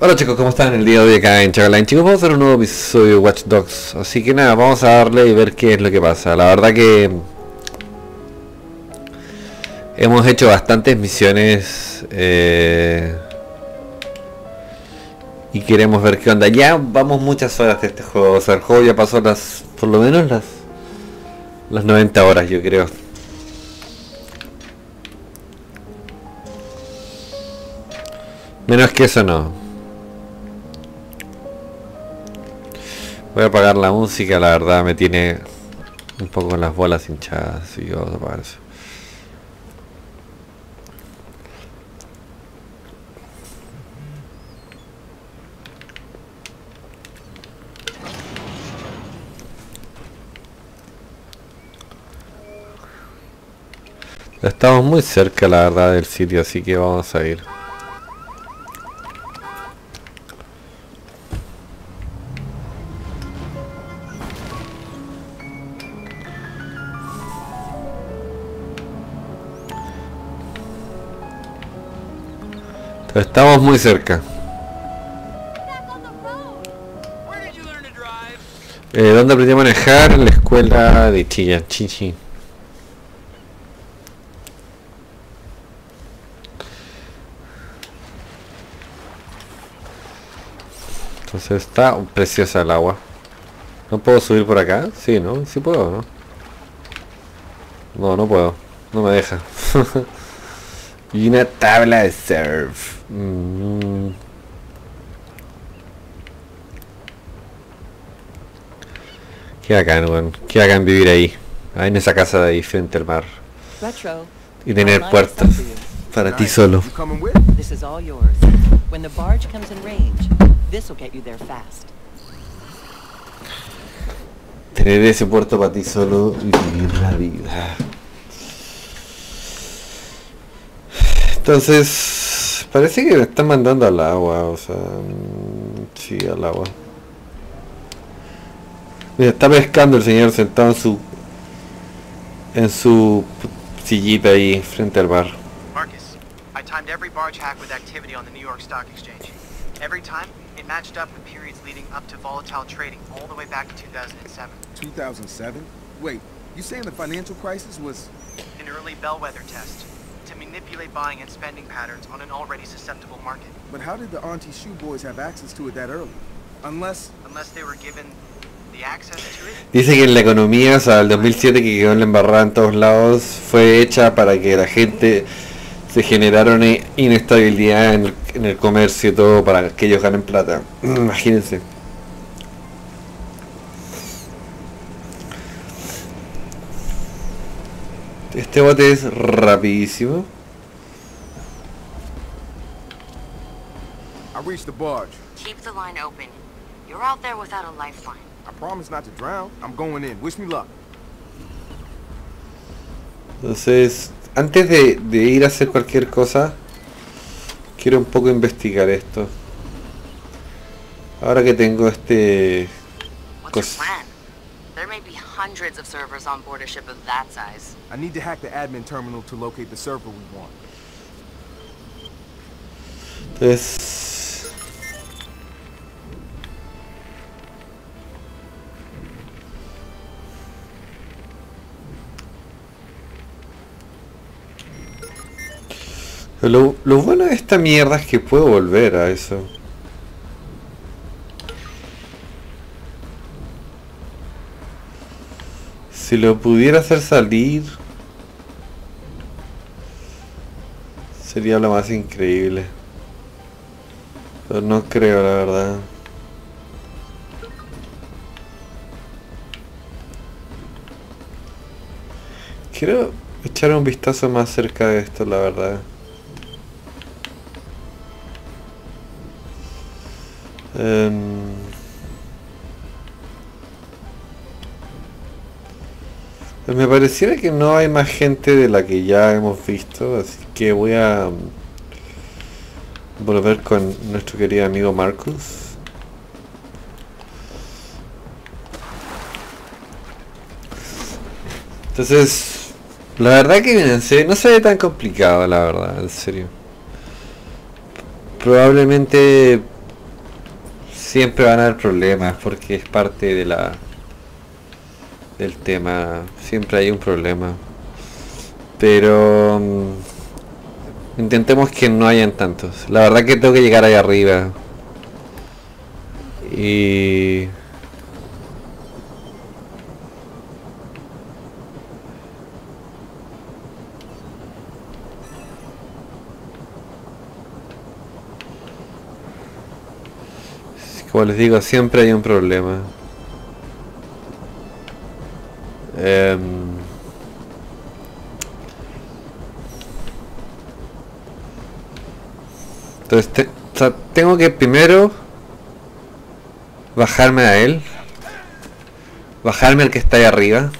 Hola chicos, ¿cómo están? El día de hoy acá en Charline, chicos, vamos a hacer un nuevo episodio de Watch Dogs. Así que nada, vamos a darle y ver qué es lo que pasa. La verdad que hemos hecho bastantes misiones y queremos ver qué onda. Ya vamos muchas horas de este juego. O sea, el juego ya pasó las, por lo menos las 90 horas, yo creo. Menos que eso no. Voy a apagar la música, la verdad me tiene un poco las bolas hinchadas y yo voy a apagar eso. Estamos muy cerca, la verdad, del sitio, así que vamos a ir. Estamos muy cerca. ¿Dónde aprendí a manejar? En la escuela de Chichi. Entonces está preciosa el agua. ¿No puedo subir por acá? Sí, ¿no? Sí puedo, ¿no? No, no puedo. No me deja. Y una tabla de surf. Qué bacán, weón. Qué bacán vivir ahí. Ahí en esa casa de ahí frente al mar. Y tener puertas para ti solo. Tener ese puerto para ti solo y vivir la vida. Entonces, parece que me están mandando al agua, o sea, sí, al agua. Mira, está pescando el señor sentado en su sillita ahí, frente al bar. Marcus, I timed every barge hack with activity on the New York Stock Exchange. Every time, it matched up with periods leading up to volatile trading all the way back to 2007. 2007? Wait, you saying the financial crisis was an early bellwether test? To manipulate buying and spending patterns on an already susceptible market. But how did the auntie shoe boys have access to it that early? Unless they were given the access to it. Dice que en la economía, o sea, el 2007 que quedó en la embarrada en todos lados, fue hecha para que la gente se generaron inestabilidad en el comercio y todo para que ellos ganen plata. Imagínense. Este bote es rapidísimo. I reached the barge. Keep the line open. You're out there without a lifeline. I promise not to drown. I'm going in. Wish me luck. Entonces, antes de ir a hacer cualquier cosa, quiero un poco investigar esto. Ahora que tengo este cosa. There may be hundreds of servers on board a ship of that size. I need to hack the admin terminal to locate the server we want. This. Lo bueno de esta mierda es que puedo volver a eso. Si lo pudiera hacer salir, sería lo más increíble. Pero no creo, la verdad. Quiero echar un vistazo más cerca de esto, la verdad. Me pareciera que no hay más gente de la que ya hemos visto, así que voy a volver con nuestro querido amigo Marcus. Entonces, la verdad que mírense, no se ve tan complicado, la verdad, en serio. Probablemente Siempre van a haber problemas porque es parte de la del tema. Siempre hay un problema. Pero intentemos que no hayan tantos. La verdad que tengo que llegar ahí arriba. Y... como les digo, siempre hay un problema. Entonces tengo que primero bajarme a él, bajarme al que está ahí arriba.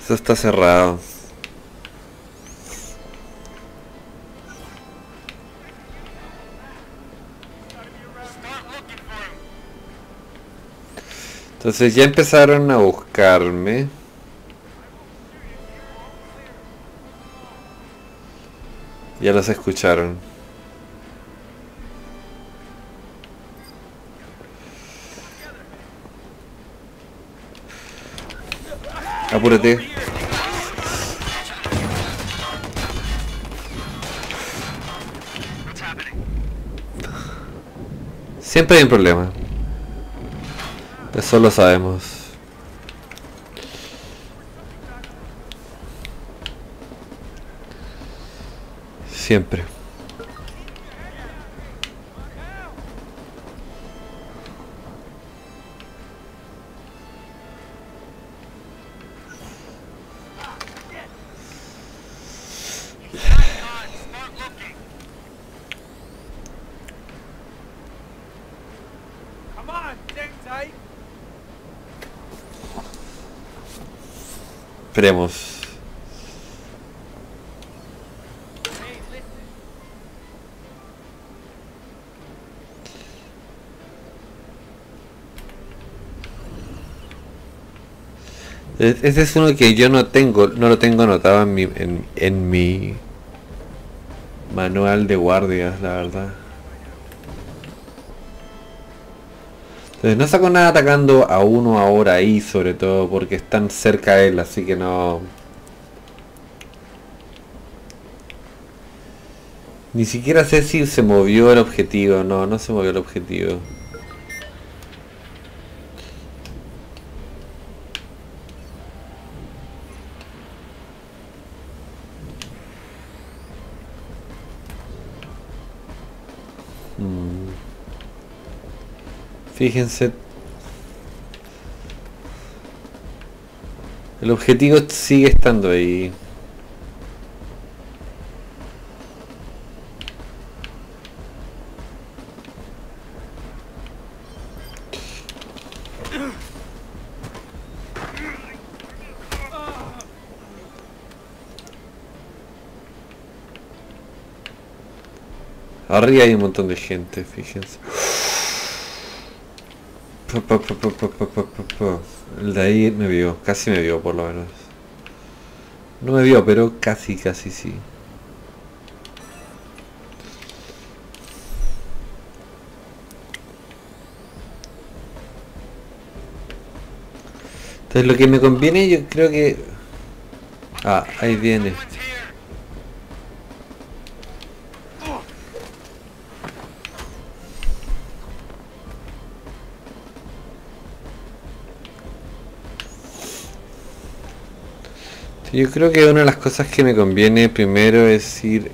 Esto está cerrado. Entonces ya empezaron a buscarme. Ya los escucharon. Apúrate. Siempre hay un problema. Eso lo sabemos. Siempre. Esperemos. Ese es uno que yo no tengo, no lo tengo anotado en mi manual de guardias, la verdad. Entonces no saco nada atacando a uno ahora ahí, sobre todo porque están cerca de él, así que no... Ni siquiera sé si se movió el objetivo, no, no se movió el objetivo. Fíjense, el objetivo sigue estando ahí. Arriba hay un montón de gente, fíjense. El de ahí me vio, casi me vio por lo menos. No me vio, pero casi sí. Entonces lo que me conviene, yo creo que... Ah, ahí viene. Yo creo que una de las cosas que me conviene primero es ir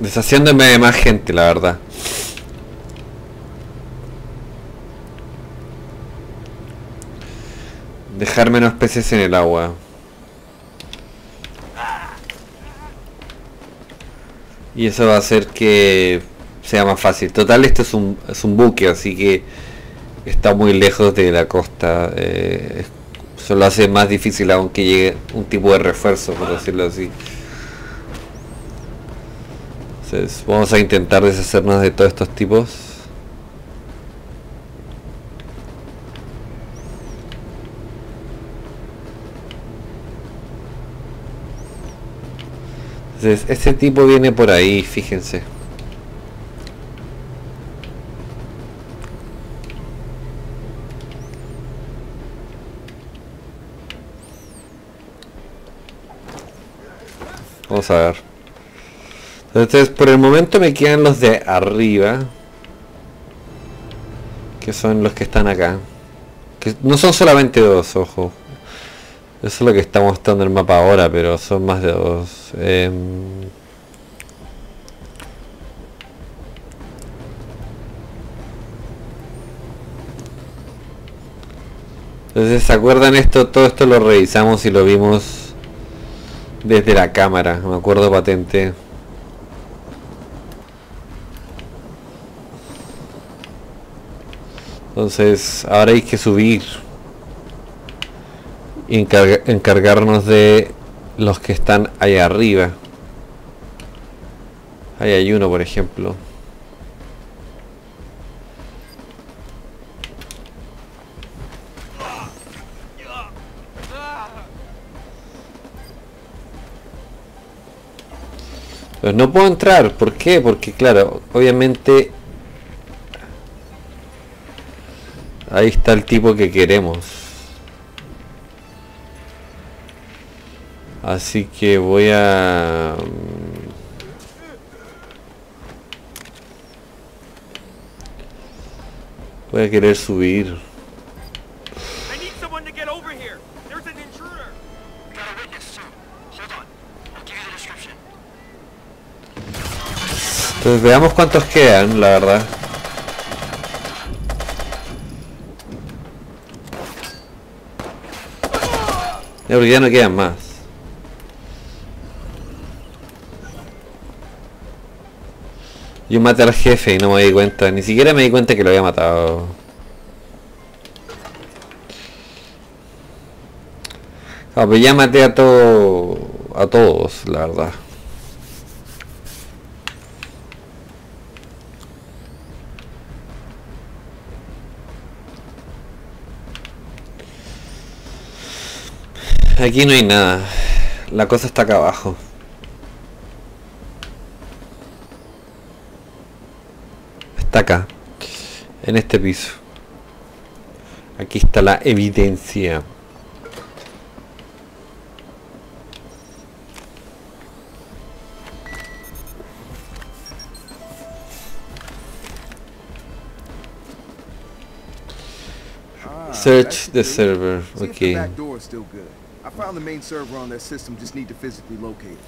deshaciéndome de más gente, la verdad. Dejar menos peces en el agua. Y eso va a hacer que sea más fácil. Total, esto es un buque, así que está muy lejos de la costa. Eso lo hace más difícil aún que llegue un tipo de refuerzo, por decirlo así. Entonces vamos a intentar deshacernos de todos estos tipos. Entonces, este tipo viene por ahí, fíjense. Vamos a ver. Entonces, por el momento me quedan los de arriba, que son los que están acá. Que no son solamente dos, ojo. Eso es lo que está mostrando el mapa ahora, pero son más de dos. Entonces, ¿se acuerdan esto? Todo esto lo revisamos y lo vimos desde la cámara, me acuerdo patente. Entonces, ahora hay que subir. Encargarnos de los que están allá arriba. Ahí hay uno, por ejemplo. Pues no puedo entrar, ¿por qué? Porque claro, obviamente ahí está el tipo que queremos. Así que voy a... voy a querer subir. Entonces veamos cuántos quedan, la verdad. Porque ya no quedan más. Yo maté al jefe y no me di cuenta, ni siquiera me di cuenta que lo había matado. Ah, pues ya maté a todos, la verdad. Aquí no hay nada, la cosa está acá abajo. Está acá, en este piso. Aquí está la evidencia. Search the server. Okay. I found the main server on that system, just need to physically locate it.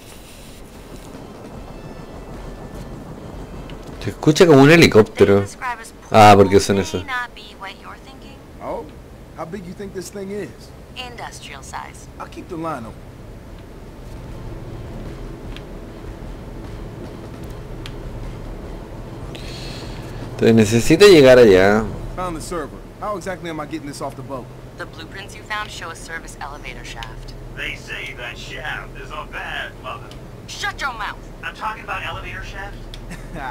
Se escucha como un helicóptero. Ah, porque son eso. Oh, how big you think this thing is? Industrial size. I'll keep the line open. Entonces necesito llegar allá. Found the server. How exactly am I getting this off the boat? The blueprints you found show a service elevator shaft. They say that shaft is a bad mother. Shut your mouth. I'm talking about elevator shaft.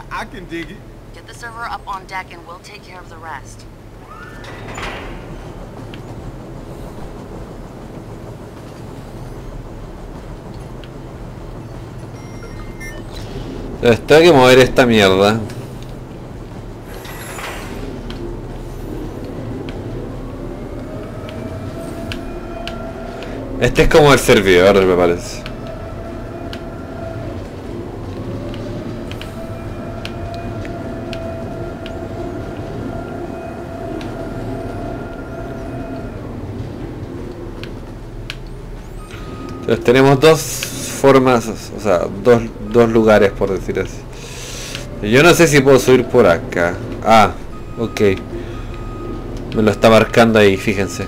I can dig it. Get the server up on deck and we'll take care of the rest. Tengo que mover esta mierda. Este es como el servidor, me parece. Entonces tenemos dos formas, o sea, dos lugares, por decir así. Yo no sé si puedo subir por acá. Ah, ok. Me lo está marcando ahí, fíjense.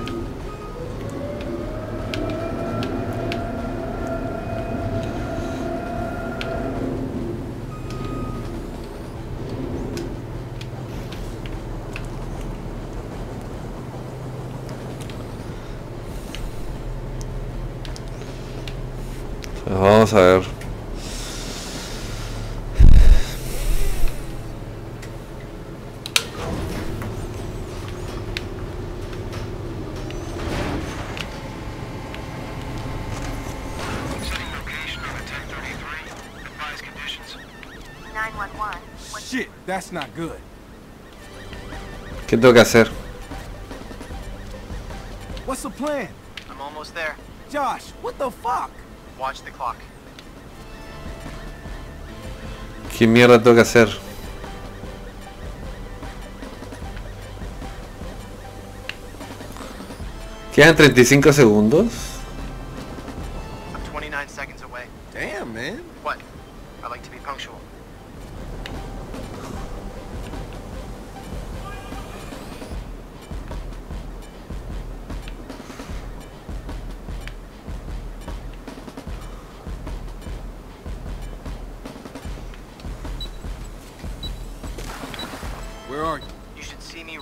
Vamos a ver. ¿Qué tengo que hacer? What's the plan? I'm almost there. Josh, what the fuck? Watch the clock. ¿Qué mierda tengo que hacer? ¿Quedan 35 segundos? I'm 29 seconds away. Damn, man. What? I like to be punctual.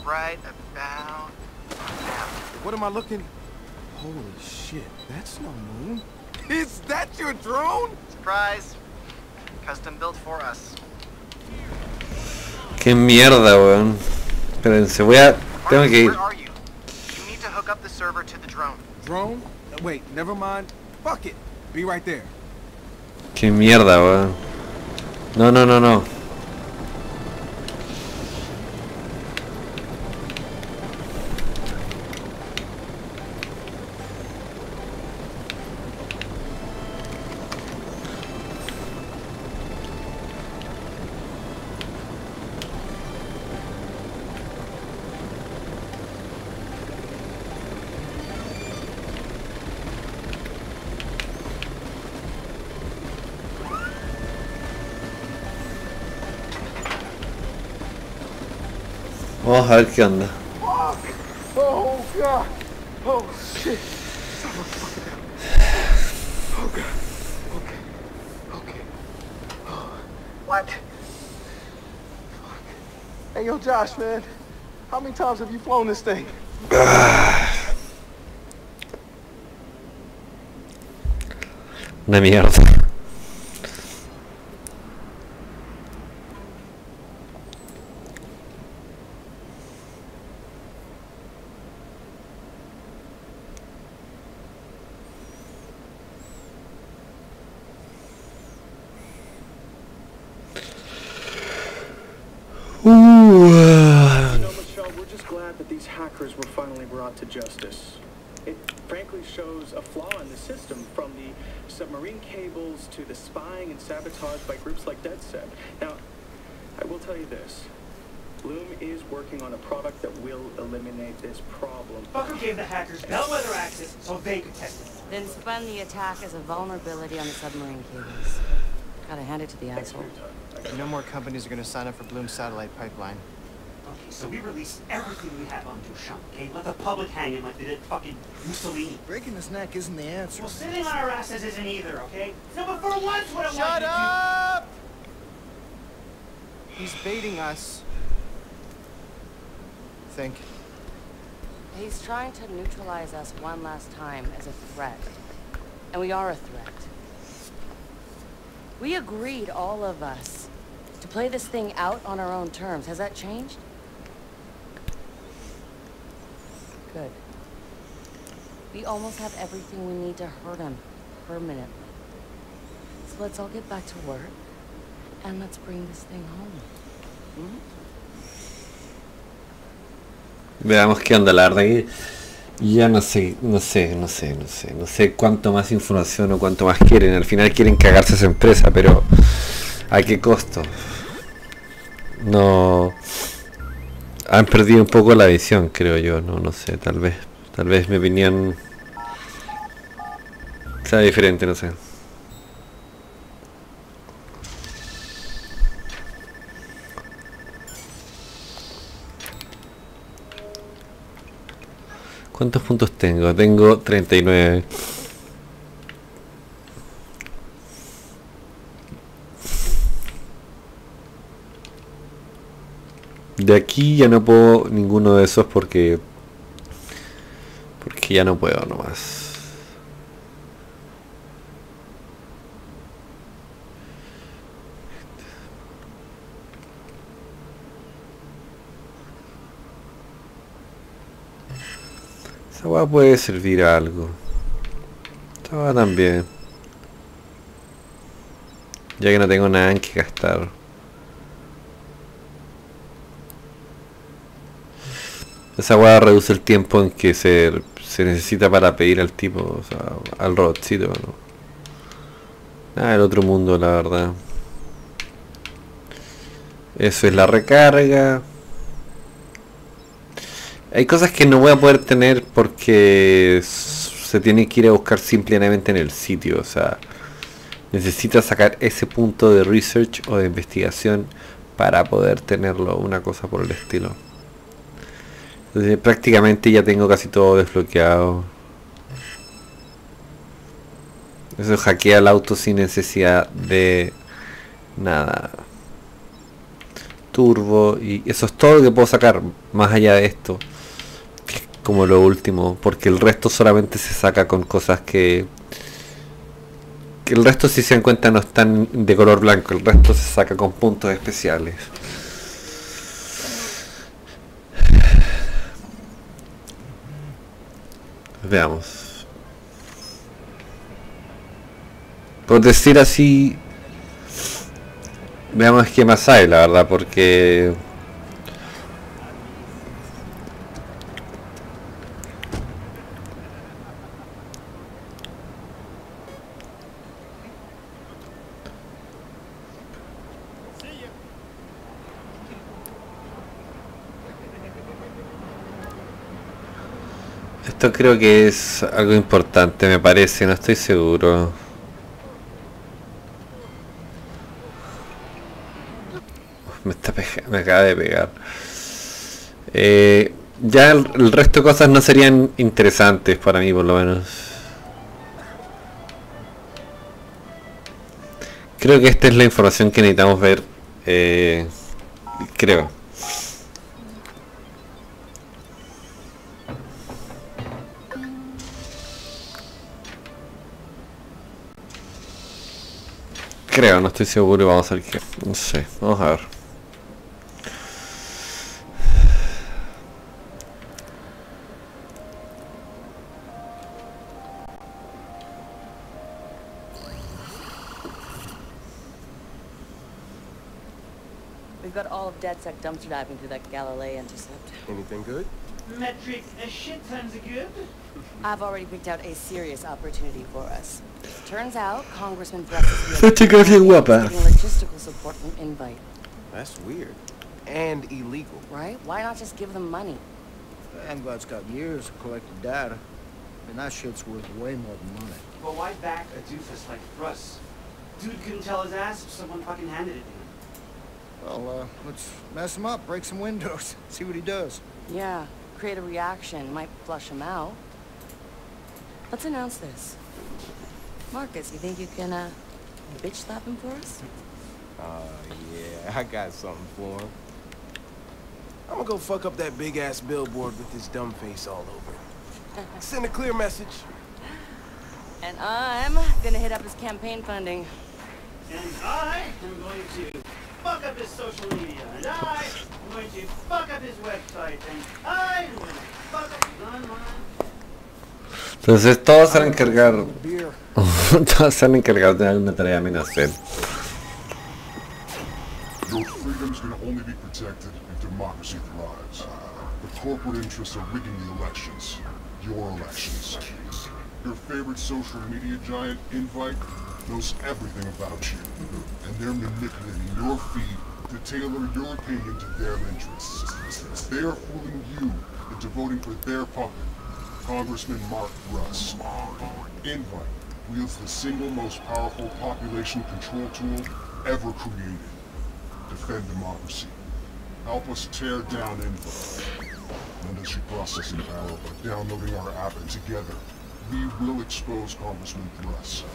Right about now. What am I looking? Holy shit, that's no moon. Is that your drone? Surprise. Custom built for us. Qué mierda, weón. Espérense, tengo que ir. Where are you? You need to hook up the server to the drone. Drone? Wait, never mind. Fuck it. Be right there. Qué mierda, weón. No, no, no, no. Vamos a ver qué onda. What? Hey, yo, Josh, man. How many times have you flown this thing? Una mierda. Were finally brought to justice. It frankly shows a flaw in the system, from the submarine cables to the spying and sabotage by groups like DedSec. Now, I will tell you this. Bloom is working on a product that will eliminate this problem. Fucker gave the hackers bellwether access so they could test it. Then spun the attack as a vulnerability on the submarine cables. Gotta hand it to the asshole. No more companies are gonna sign up for Bloom's satellite pipeline. Okay, so we release everything we have on Duchamp, okay? Let the public hang in like they did fucking Mussolini. Breaking his neck isn't the answer. Well, sitting on our asses isn't either, okay? No, but for once, what I want you to do... Shut up! He's baiting us. Think. He's trying to neutralize us one last time as a threat. And we are a threat. We agreed, all of us, to play this thing out on our own terms. Has that changed? Good. We almost have everything we need to hurt him permanently. So let's all get back to work and let's bring this thing home. Veamos qué onda, la verdad que ya no sé cuánto más información o cuánto más quieren. Al final quieren cagarse a esa empresa, pero ¿a qué costo? No. Han perdido un poco la visión, creo yo, no sé, tal vez mi opinión sea diferente, no sé. ¿Cuántos puntos tengo? Tengo 39. De aquí ya no puedo ninguno de esos porque ya no puedo nomás. Esa hueá puede servir a algo. Esta hueá también. Ya que no tengo nada en que gastar. Esa weá reduce el tiempo en que se necesita para pedir al tipo, o sea, al robotcito, ¿no? Nada del otro mundo, la verdad. Eso es la recarga. Hay cosas que no voy a poder tener porque se tiene que ir a buscar simplemente en el sitio. O sea, necesitas sacar ese punto de research o de investigación para poder tenerlo, una cosa por el estilo. Entonces, prácticamente ya tengo casi todo desbloqueado. Eso hackea el auto sin necesidad de nada. Turbo, y eso es todo lo que puedo sacar más allá de esto, como lo último, porque el resto solamente se saca con cosas que el resto, si se dan cuenta, no están de color blanco, el resto se saca con puntos especiales. Veamos, por decir así, veamos qué más hay, la verdad, porque esto creo que es algo importante, me parece, no estoy seguro. Me acaba de pegar. Ya el resto de cosas no serían interesantes para mí, por lo menos. Creo que esta es la información que necesitamos ver. Creo. Creo, no estoy seguro, vamos a ver qué. No sé, vamos a ver. Got all of DedSec dumpster diving through that Galilei intercept. Anything good? Metric, a shit tons of good. I've already picked out a serious opportunity for us. Turns out, Congressman Mark Russ is getting logistical support from Invite. That's weird. And illegal. Right? Why not just give them money? Invite's got years of collected data. And that shit's worth way more than money. But why back a doofus like Russ? Dude couldn't tell his ass if someone fucking handed it to him. Well, let's mess him up, break some windows, see what he does. Yeah, create a reaction, might flush him out. Let's announce this. Marcus, you think you can, bitch slap him for us? Yeah, I got something for him. I'm gonna go fuck up that big-ass billboard with his dumb face all over it. Send a clear message. And I'm gonna hit up his campaign funding. And I am going to... fuck up his social media, and I'm going to fuck up his website, and I'm going to fuck up his online. Entonces todos se van a encargar, todos se van a encargar de alguna tarea menos él. Your freedom's gonna only be protected if democracy thrives. The corporate interests are rigging the elections, your elections. Your favorite social media giant, Invite, knows everything about you, and they're manipulating your feed to tailor your opinion to their interests. They're fooling you into voting for their puppet, Congressman Mark Russ. Invite wields the single most powerful population control tool ever created. Defend democracy. Help us tear down Invite. Lend us your processing power by downloading our app, and together we will expose Congressman Russ.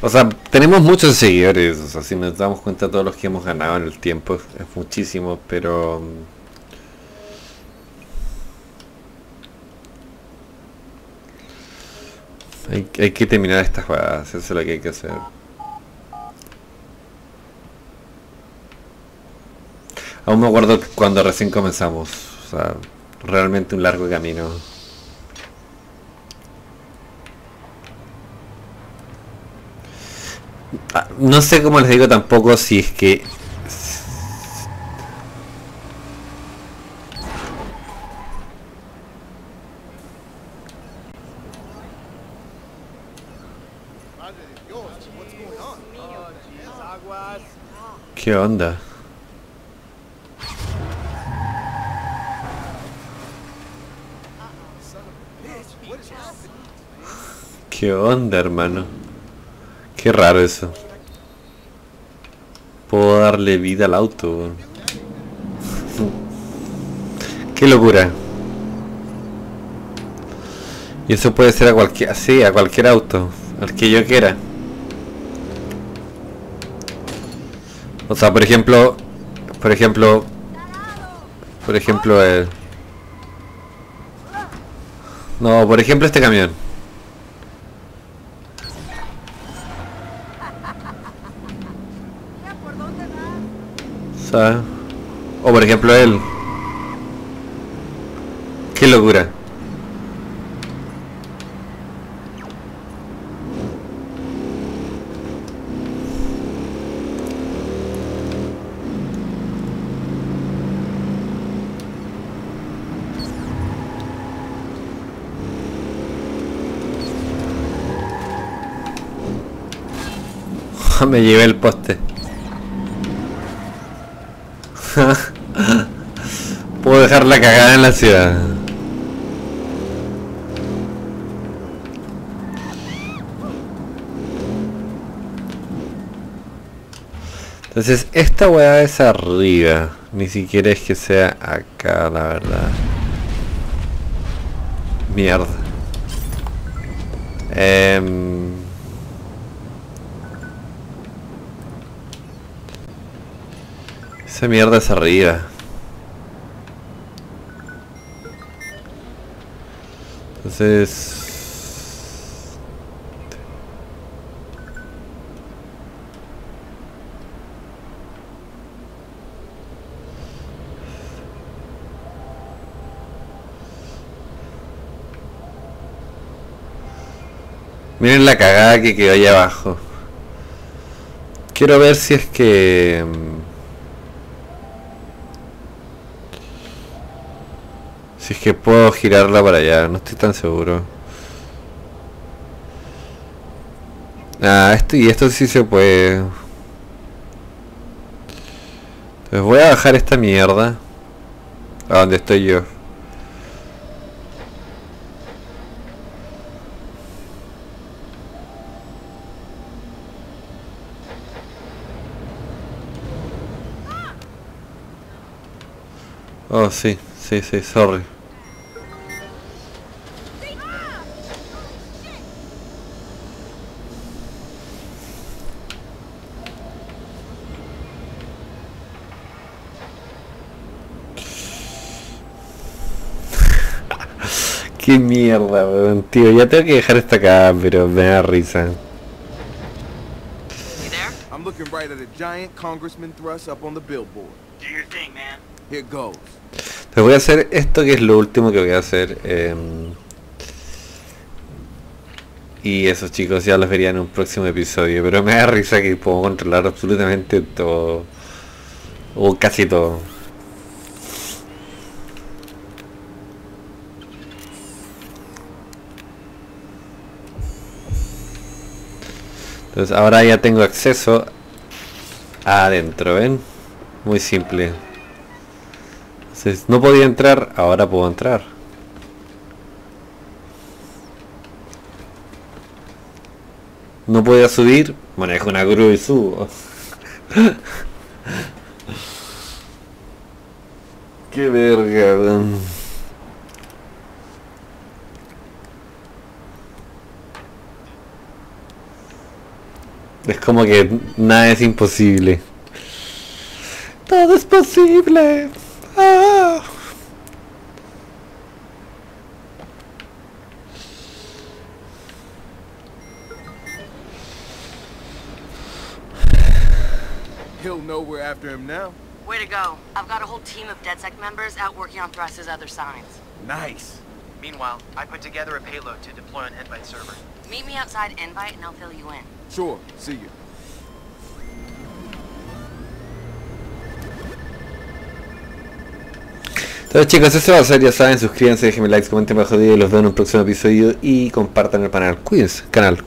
O sea, tenemos muchos seguidores, o sea, si nos damos cuenta todos los que hemos ganado en el tiempo es muchísimo, pero... Hay que terminar estas jugadas, eso es lo que hay que hacer. Aún me acuerdo cuando recién comenzamos, o sea, realmente un largo camino. No sé cómo les digo tampoco si es que ¿Qué onda? ¿Qué onda, hermano? Qué raro eso. Puedo darle vida al auto. Qué locura. Y eso puede ser a cualquier... sí, a cualquier auto, al que yo quiera. O sea, por ejemplo el... no, por ejemplo este camión. O sea, o por ejemplo él. Qué locura. Me llevé el poste. Puedo dejar la cagada en la ciudad. Entonces esta weá es arriba. Ni siquiera es que sea acá, la verdad. Mierda. Esa mierda es arriba. Entonces... miren la cagada que quedó allá abajo. Quiero ver si es que... si es que puedo girarla para allá, no estoy tan seguro. Ah, esto y esto sí se puede. Entonces voy a bajar esta mierda a donde estoy yo. Oh, sí, sí, sí, sorry. Qué mierda, weón, tío. Ya tengo que dejar esta acá, pero me da risa. You there? I'm looking right at a giant Congressman Russ up on the billboard. Do your thing, man. Here goes. Te voy a hacer esto que es lo último que voy a hacer. Y esos chicos ya los verían en un próximo episodio. Pero me da risa que puedo controlar absolutamente todo. O casi todo. Entonces ahora ya tengo acceso adentro, ¿ven? Muy simple. Entonces no podía entrar, ahora puedo entrar. No podía subir, manejo una grúa y subo. Qué verga, man. Es como que nada es imposible. Todo es posible. ¡Ah! He'll know we're after him now. Way to go. I've got a whole team of DedSec members out working on Russ's other signs. Nice. Meanwhile, I put together a payload to deploy on Headbyte server. Meet me outside Invite and I'll fill you in. Sure, see you. Entonces chicos, eso va a ser, ya saben, suscríbanse, déjenme likes, comenten bajo el video, los veo en un próximo episodio y compartan el canal. Cuídense, canal.